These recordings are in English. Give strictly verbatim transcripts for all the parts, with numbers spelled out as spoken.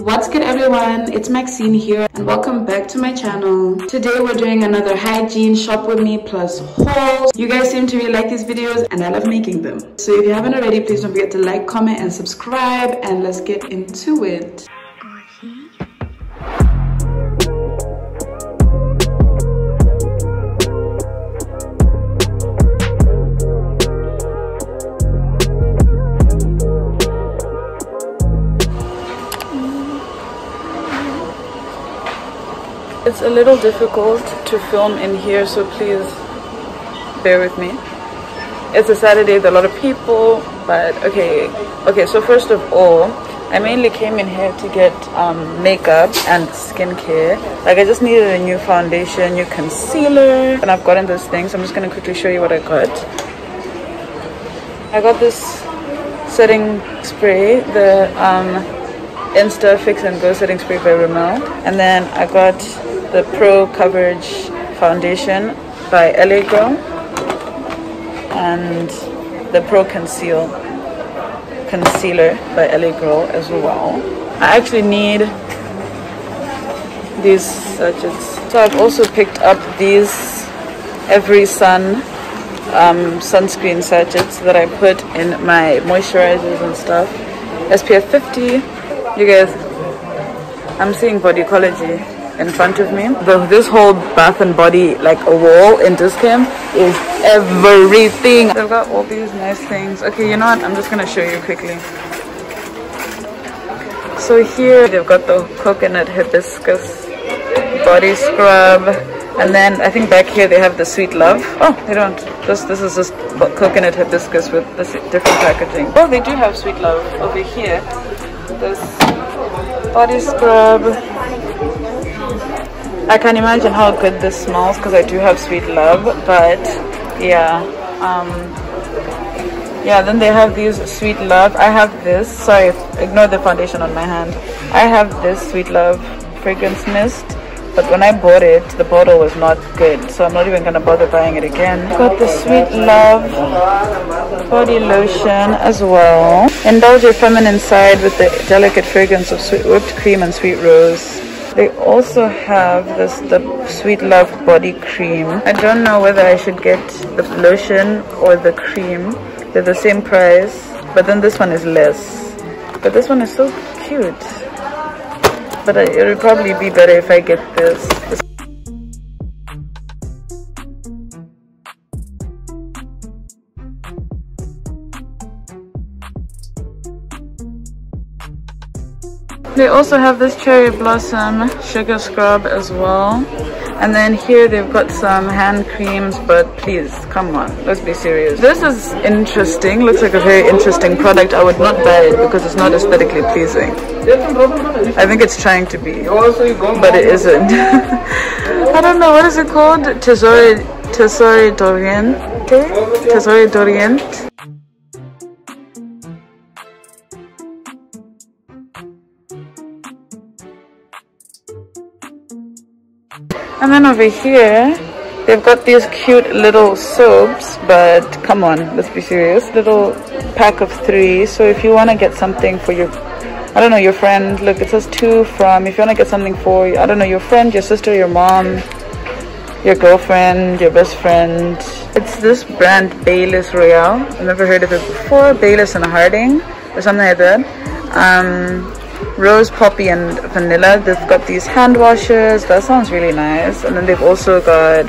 What's good everyone, it's Maxine here and welcome back to my channel. Today we're doing another hygiene shop with me plus hauls. You guys seem to really like these videos and I love making them. So if you haven't already, please don't forget to like, comment and subscribe, and let's get into it. It's a little difficult to film in here, so please bear with me. It's a Saturday with a lot of people, but okay. Okay, so first of all, I mainly came in here to get um, makeup and skincare. Like I just needed a new foundation, new concealer, and I've gotten this thing, so I'm just gonna quickly show you what I got. I got this setting spray, the um, Insta Fix and Go setting spray by Rimmel, and then I got the Pro Coverage Foundation by L A Girl and the Pro Conceal Concealer by L A Girl as well. I actually need these sachets. So I've also picked up these Every Sun um, sunscreen sachets that I put in my moisturizers and stuff. S P F fifty. You guys, I'm seeing Bodycology in front of me. The, this whole bath and body, like a wall in Dischem, is everything. They've got all these nice things. Okay, you know what? I'm just gonna show you quickly. So here they've got the coconut hibiscus body scrub, and then I think back here they have the sweet love. Oh, they don't. This this is just coconut hibiscus with this different packaging. Oh, they do have sweet love over here. This body scrub, I can imagine how good this smells because I do have sweet love, but yeah, um yeah, then they have these sweet love. I have this, sorry, ignore the foundation on my hand. I have this sweet love fragrance mist, but when I bought it the bottle was not good, so I'm not even gonna bother buying it again. Got the sweet love body lotion as well. Indulge your feminine side with the delicate fragrance of sweet whipped cream and sweet rose. They also have this, the sweet love body cream. I don't know whether I should get the lotion or the cream. They're the same price, but then this one is less, but this one is so cute. But it would probably be better if I get this. They also have this cherry blossom sugar scrub as well. And then here they've got some hand creams, but please, come on, let's be serious. This is interesting, looks like a very interesting product. I would not buy it because it's not aesthetically pleasing. I think it's trying to be, but it isn't. I don't know, what is it called? Tesori, Tesori Doriente? Tesori Doriente? And then over here, they've got these cute little soaps, but come on, let's be serious. Little pack of three. So if you want to get something for your, I don't know, your friend, look, it says two from. If you want to get something for, I don't know, your friend, your sister, your mom, your girlfriend, your best friend. It's this brand, Baylis Royale. I've never heard of it before. Baylis and Harding or something like that. Um... Rose, poppy and vanilla. They've got these hand washers. That sounds really nice. And then they've also got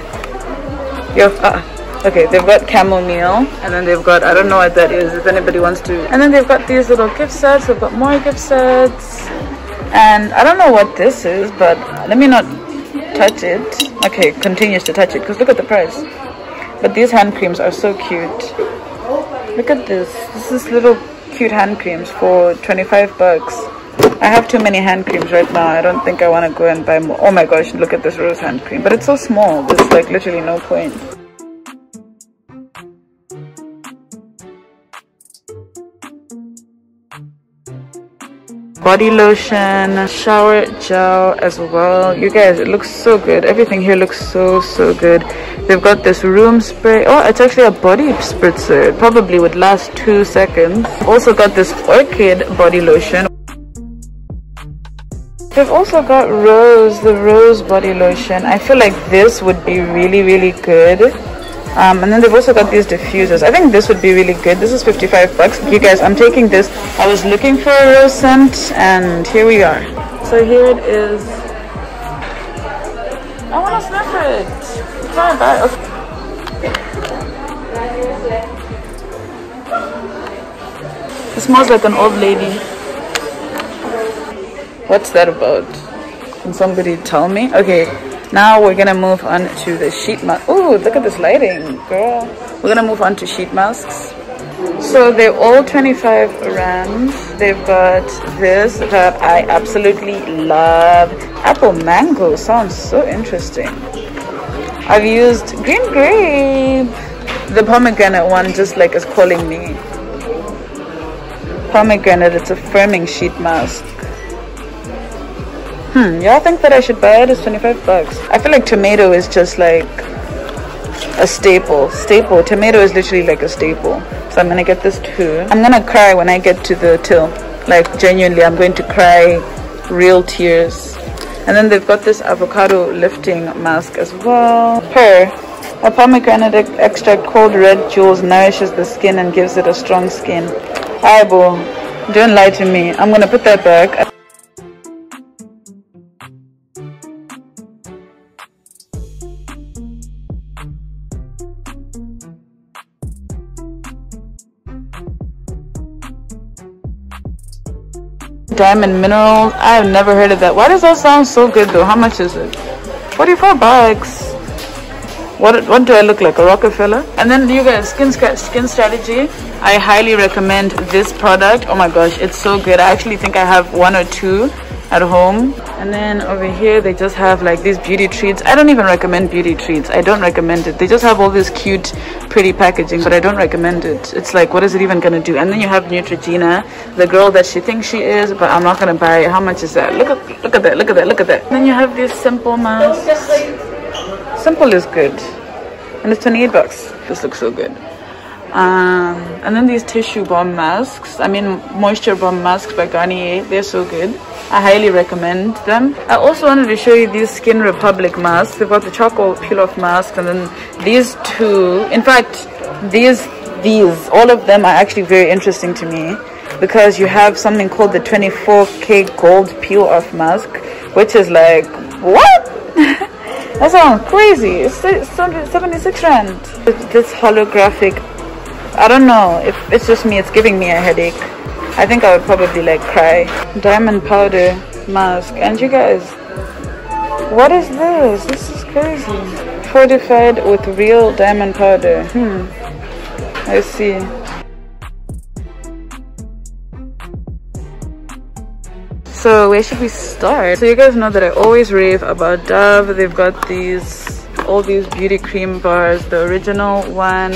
your uh, okay, they've got chamomile, and then they've got, I don't know what that is if anybody wants to. And then they've got these little gift sets. They've got more gift sets, and I don't know what this is, but let me not touch it. Okay, continues to touch it because look at the price. But these hand creams are so cute. Look at this. This is little cute hand creams for twenty-five bucks. I have too many hand creams right now. I don't think I want to go and buy more. Oh my gosh, look at this rose hand cream. But it's so small. There's like literally no point. Body lotion, shower gel as well. You guys, it looks so good. Everything here looks so, so good. They've got this room spray. Oh, it's actually a body spritzer. It probably would last two seconds. Also got this orchid body lotion. We've also got Rose, the Rose body lotion. I feel like this would be really, really good. Um, and then they've also got these diffusers. I think this would be really good. This is fifty-five bucks. You guys, I'm taking this. I was looking for a rose scent, and here we are. So here it is. I want to sniff it. It's not bad. Okay. It smells like an old lady. What's that about? Can somebody tell me? Okay, now we're gonna move on to the sheet mask. Ooh, look at this lighting, girl. We're gonna move on to sheet masks. So they're all twenty-five rand. They've got this that I absolutely love. Apple mango sounds so interesting. I've used green grape. The pomegranate one just like is calling me. Pomegranate, it's a firming sheet mask. Hmm, y'all think that I should buy it? It's twenty-five bucks. I feel like tomato is just like a staple. Staple. Tomato is literally like a staple. So I'm gonna get this too. I'm gonna cry when I get to the till. Like genuinely, I'm going to cry real tears. And then they've got this avocado lifting mask as well. Per, a pomegranate extract called Red Jewels nourishes the skin and gives it a strong skin. Eyeball, don't lie to me. I'm gonna put that back. Diamond minerals. I have never heard of that. Why does that sound so good though? How much is it? forty-four bucks. What what do I look like? A Rockefeller? And then you guys, skin skin strategy. I highly recommend this product. Oh my gosh, it's so good. I actually think I have one or two at home. And then over here they just have like these beauty treats. I don't even recommend beauty treats. I don't recommend it. They just have all this cute pretty packaging, but I don't recommend it. It's like, what is it even gonna do? And then you have Neutrogena, the girl that she thinks she is, but I'm not gonna buy it. How much is that? Look at look at that, look at that, look at that. And then you have these Simple masks. Simple is good. And it's twenty-eight bucks. This looks so good. Um, and then these tissue balm masks, I mean moisture balm masks by Garnier, they're so good. I highly recommend them. I also wanted to show you these Skin Republic masks. They've got the charcoal peel-off masks, and then these two, in fact, these, these, all of them are actually very interesting to me because you have something called the twenty-four K gold peel-off mask, which is like, what? That sounds crazy. It's seventy-six rand. This holographic, I don't know if it's just me, it's giving me a headache. I think I would probably like cry. Diamond powder mask. And you guys, what is this? This is crazy. Fortified with real diamond powder. Hmm. I see. So where should we start? So you guys know that I always rave about Dove. They've got these, all these beauty cream bars, the original one,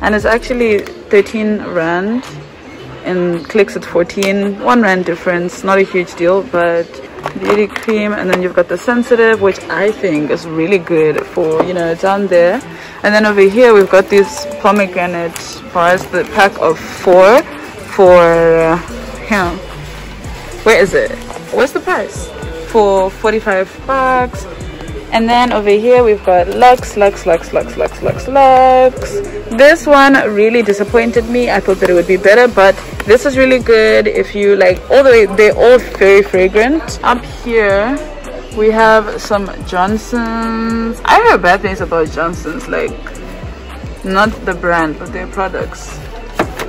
and it's actually thirteen rand. In clicks it's fourteen, one rand difference, not a huge deal, but beauty cream. And then you've got the sensitive, which I think is really good for, you know, down there. And then over here we've got these pomegranate bars, the pack of four for, uh, yeah. Where is it? What's the price? For forty-five bucks. And then over here we've got Lux, Lux, Lux, Lux, Lux, Lux, Lux. This one really disappointed me. I thought that it would be better, but this is really good if you like all the way. They're all very fragrant. Up here we have some Johnson's. I heard bad things about Johnson's, like not the brand, but their products.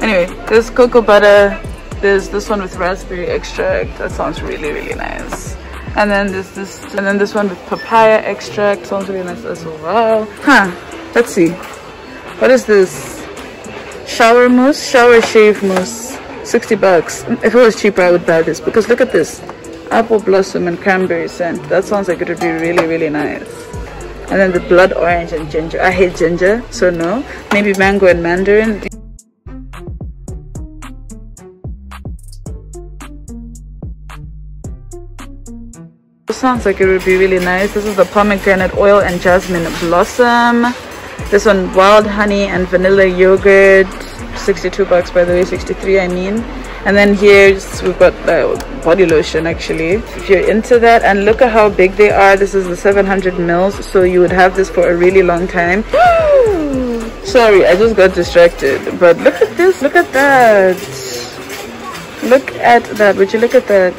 Anyway, there's cocoa butter. There's this one with raspberry extract. That sounds really, really nice. And then there's this, and then this one with papaya extract. Sounds really nice as well. Huh, let's see. What is this? Shower mousse, shower shave mousse. sixty bucks. If it was cheaper, I would buy this because look at this. Apple blossom and cranberry scent. That sounds like it would be really, really nice. And then the blood orange and ginger. I hate ginger, so no. Maybe mango and mandarin. Sounds like it would be really nice. This is the pomegranate oil and jasmine blossom. This one, wild honey and vanilla yogurt. sixty-two bucks, by the way, sixty-three I mean. And then here we've got the body lotion, actually, if you're into that. And look at how big they are. This is the seven hundred mils, so you would have this for a really long time. Sorry, I just got distracted. But look at this, look at that, look at that. Would you look at that?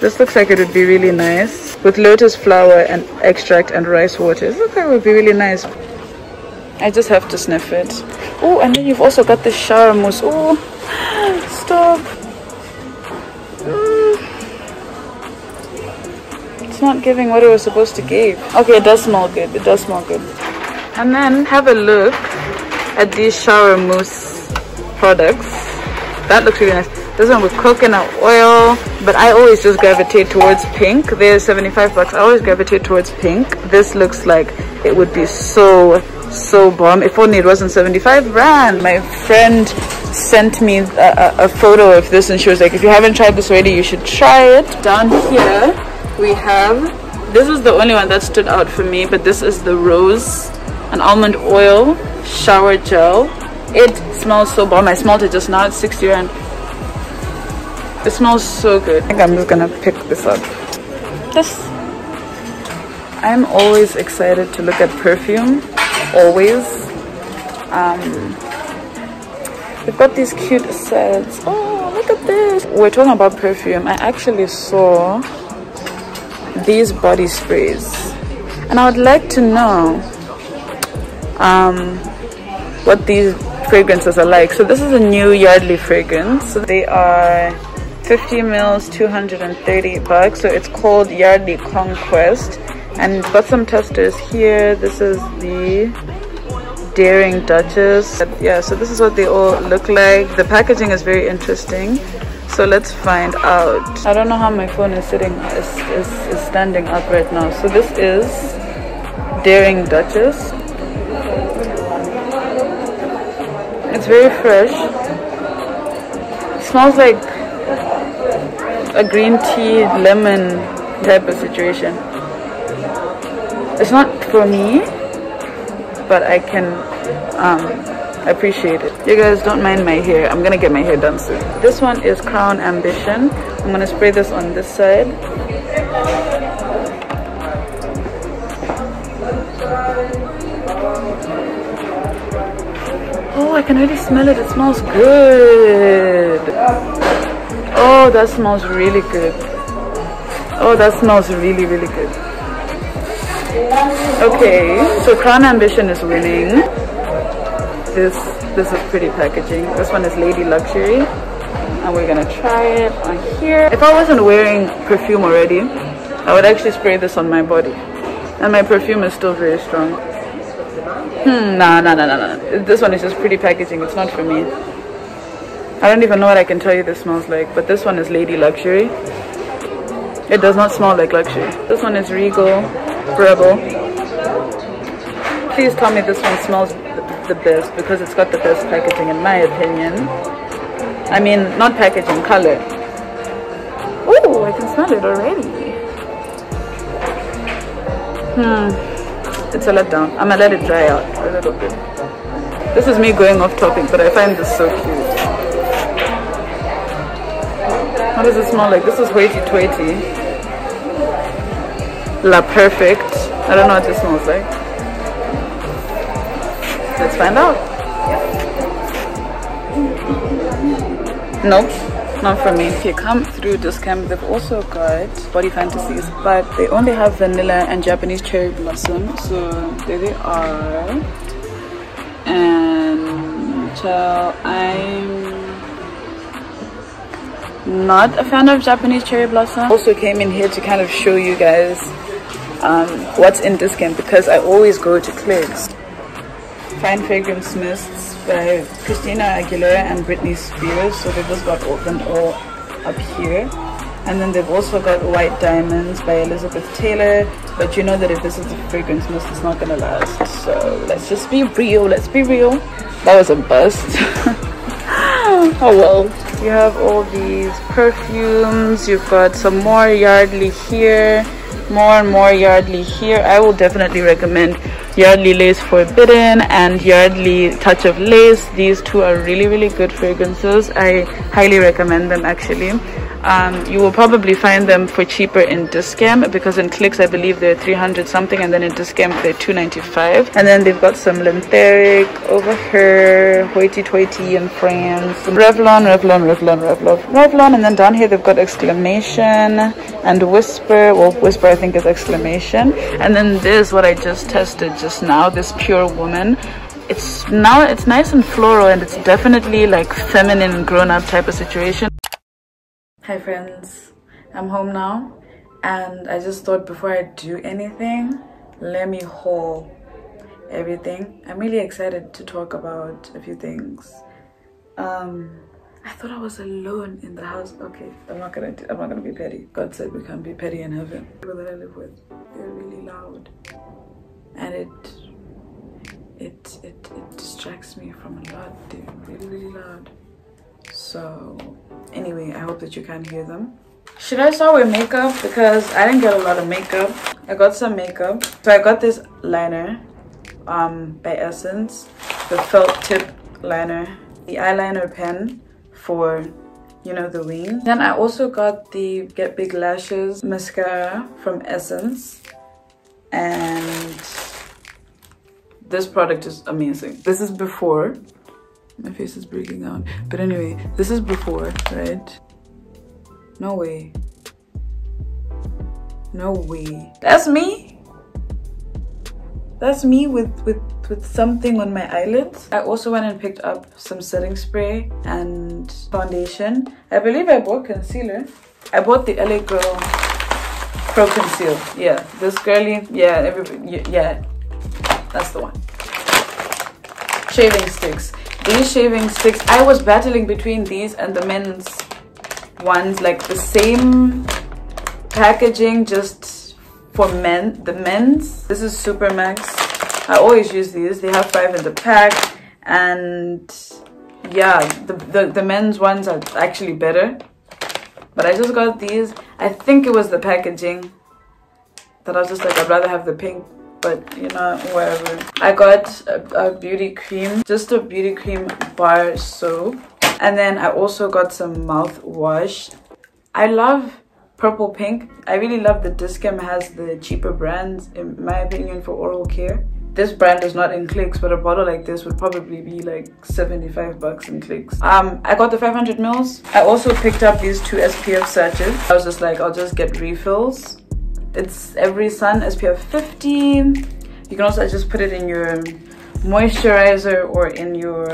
This looks like it would be really nice with lotus flower and extract and rice water. This looks like it would be really nice. I just have to sniff it. Oh, and then you've also got the shower mousse. Oh, stop. Mm. It's not giving what it was supposed to give. Okay, it does smell good. It does smell good. And then have a look at these shower mousse products. That looks really nice. This one with coconut oil, but I always just gravitate towards pink. They're seventy-five bucks. I always gravitate towards pink. This looks like it would be so, so bomb if only it wasn't seventy-five rand. My friend sent me a, a photo of this and she was like, if you haven't tried this already, you should try it. Down here we have, this is the only one that stood out for me, but this is the rose and almond oil shower gel. It smells so bomb. I smelled it just now. It's sixty rand. It smells so good. I think I'm just gonna pick this up. This, I'm always excited to look at perfume, always. Um, we've got these cute sets. Oh, look at this. We're talking about perfume. I actually saw these body sprays and I would like to know um, what these fragrances are like. So this is a new Yardley fragrance. They are fifty mils, two hundred thirty bucks. So it's called Yardley Conquest. And got some testers here. This is the Daring Duchess. Yeah, so this is what they all look like. The packaging is very interesting. So let's find out. I don't know how my phone is sitting, is, is, is standing up right now. So this is Daring Duchess. It's very fresh. It smells like a green tea, lemon type of situation. It's not for me, but I can um, appreciate it. You guys don't mind my hair. I'm gonna get my hair done soon. This one is Crown Ambition. I'm gonna spray this on this side. Oh, I can already smell it. It smells good. Oh, that smells really good. Oh, that smells really, really good. Okay, so Crown Ambition is winning. This this is pretty packaging. This one is Lady Luxury. And we're gonna try it on here. If I wasn't wearing perfume already, I would actually spray this on my body. And my perfume is still very strong. Hmm, nah, nah, nah, nah, nah. This one is just pretty packaging. It's not for me. I don't even know what I can tell you this smells like, but this one is Lady Luxury. It does not smell like luxury. This one is Regal Rebel. Please tell me this one smells the best, because it's got the best packaging in my opinion. I mean, not packaging, color. Oh, I can smell it already. Hmm. It's a letdown. I'm gonna let it dry out a little bit. This is me going off topic, but I find this so cute. What does it smell like? This is hoity-toity. La Perfect. I don't know what this smells like. Let's find out. Nope. Not for me. If you come through Dischem, they've also got Body Fantasies, but they only have vanilla and Japanese cherry blossom. So there they are. And so I'm not a fan of Japanese cherry blossom. Also came in here to kind of show you guys um, what's in Dischem, because I always go to Clicks. Fine Fragrance Mists by Christina Aguilera and Britney Spears. So they've just got opened all up here. And then they've also got White Diamonds by Elizabeth Taylor. But you know that if this is the fragrance mist, it's not gonna last. So let's just be real, let's be real. That was a bust. Oh well. You have all these perfumes. You've got some more Yardley here. More and more Yardley here. I will definitely recommend Yardley Lace Forbidden and Yardley Touch of Lace. These two are really, really good fragrances. I highly recommend them actually. Um, you will probably find them for cheaper in Dischem, because in Clicks I believe they're three hundred something, and then in Dischem they're two ninety-five. And then they've got some Lentheric over here, Hoity Toity in France, Revlon, Revlon, Revlon, Revlon, Revlon, and then down here they've got Exclamation and Whisper. Well, Whisper I think is Exclamation. And then this, what I just tested just now, this Pure Woman. It's now it's nice and floral, and it's definitely like feminine, grown-up type of situation. Hi friends, I'm home now, and I just thought before I do anything, let me haul everything. I'm really excited to talk about a few things. Um, I thought I was alone in the house. Okay, I'm not gonna. I'm not gonna be petty. God said we can't be petty in heaven. People that I live with, they're really loud, and it, it, it, it distracts me from a lot. They're really, really loud. So anyway, I hope that you can hear them. Should I start with makeup? Because I didn't get a lot of makeup. I got some makeup. So I got this liner um, by Essence, the felt tip liner, the eyeliner pen for, you know, the wing. Then I also got the Get Big Lashes mascara from Essence, and this product is amazing. This is before. My face is breaking down. But anyway, this is before, right? No way. No way. That's me. That's me with, with, with something on my eyelids. I also went and picked up some setting spray and foundation. I believe I bought concealer. I bought the L A Girl Pro Conceal. Yeah, this girly. Yeah, everybody, yeah. That's the one. Shaving sticks. These shaving sticks, I was battling between these and the men's ones, like the same packaging just for men, the men's. This is Supermax. I always use these. They have five in the pack, and yeah, the, the, the men's ones are actually better. But I just got these. I think it was the packaging that I was just like, I'd rather have the pink. But you know, whatever. I got a, a beauty cream, just a beauty cream bar soap, and then I also got some mouthwash. I love purple pink. I really love that Dischem has the cheaper brands, in my opinion, for oral care. This brand is not in Clicks, but a bottle like this would probably be like seventy-five bucks in Clicks. Um, I got the five hundred mils. I also picked up these two S P F sachets. I was just like, I'll just get refills. It's Every Sun S P F fifty. You can also just put it in your moisturizer or in your,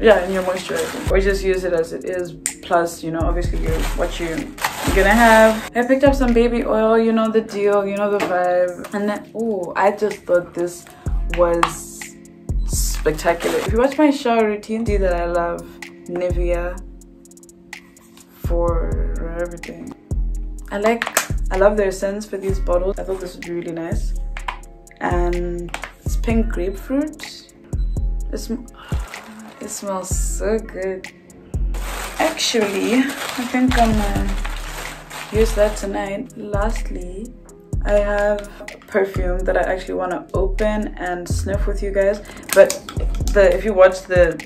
yeah, in your moisturizer, or just use it as it is. Plus, you know, obviously you're, what you, you're gonna have. I picked up some baby oil, you know the deal, you know the vibe. And then, oh, I just thought this was spectacular. If you watch my shower routine, see that I love Nivea for everything. I like I love their scents for these bottles. I thought this would be really nice. And it's pink grapefruit. It, sm it smells so good. Actually, I think I'm gonna use that tonight. Lastly, I have a perfume that I actually want to open and sniff with you guys. But the if you watch the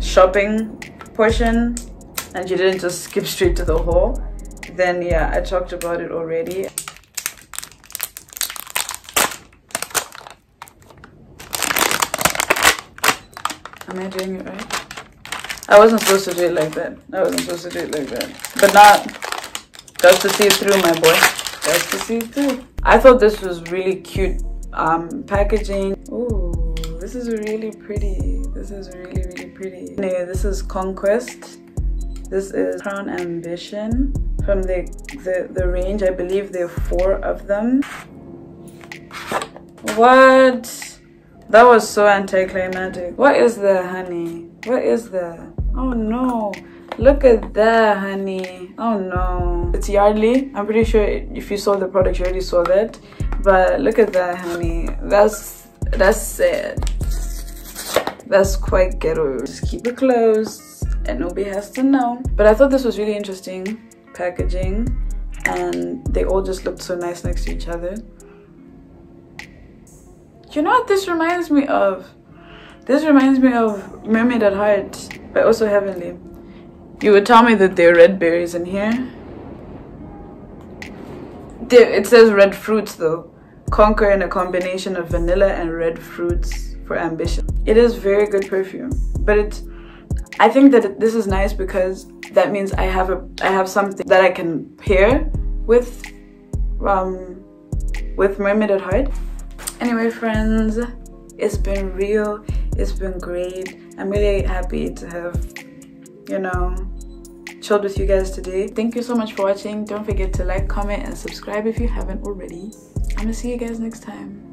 shopping portion and you didn't just skip straight to the haul, then yeah, I talked about it already. Am I doing it right? I wasn't supposed to do it like that. I wasn't supposed to do it like that. But not, got to see through, my boy. Got to see through. I thought this was really cute um, packaging. Ooh, this is really pretty. This is really, really pretty. Anyway, this is Conquest. This is Crown Ambition. From the, the the range, I believe there are four of them. What? That was so anticlimactic. What is that, honey? What is that? Oh no! Look at that, honey. Oh no! It's Yardley. I'm pretty sure if you saw the product, you already saw that. But look at that, honey. That's that's sad. That's quite ghetto. Just keep it closed, and nobody has to know. But I thought this was really interesting packaging, and they all just looked so nice next to each other. You know what this reminds me of? This reminds me of Mermaid at Heart, but also Heavenly. You would tell me that there are red berries in here. There, it says red fruits though. Conquer in a combination of vanilla and red fruits for ambition. It is very good perfume, but it's, I think that it, this is nice because that means I have a I have something that I can pair with um with Mermaid at Heart. Anyway, friends, it's been real. It's been great. I'm really happy to have, you know, chilled with you guys today. Thank you so much for watching. Don't forget to like, comment, and subscribe if you haven't already. I'm gonna see you guys next time.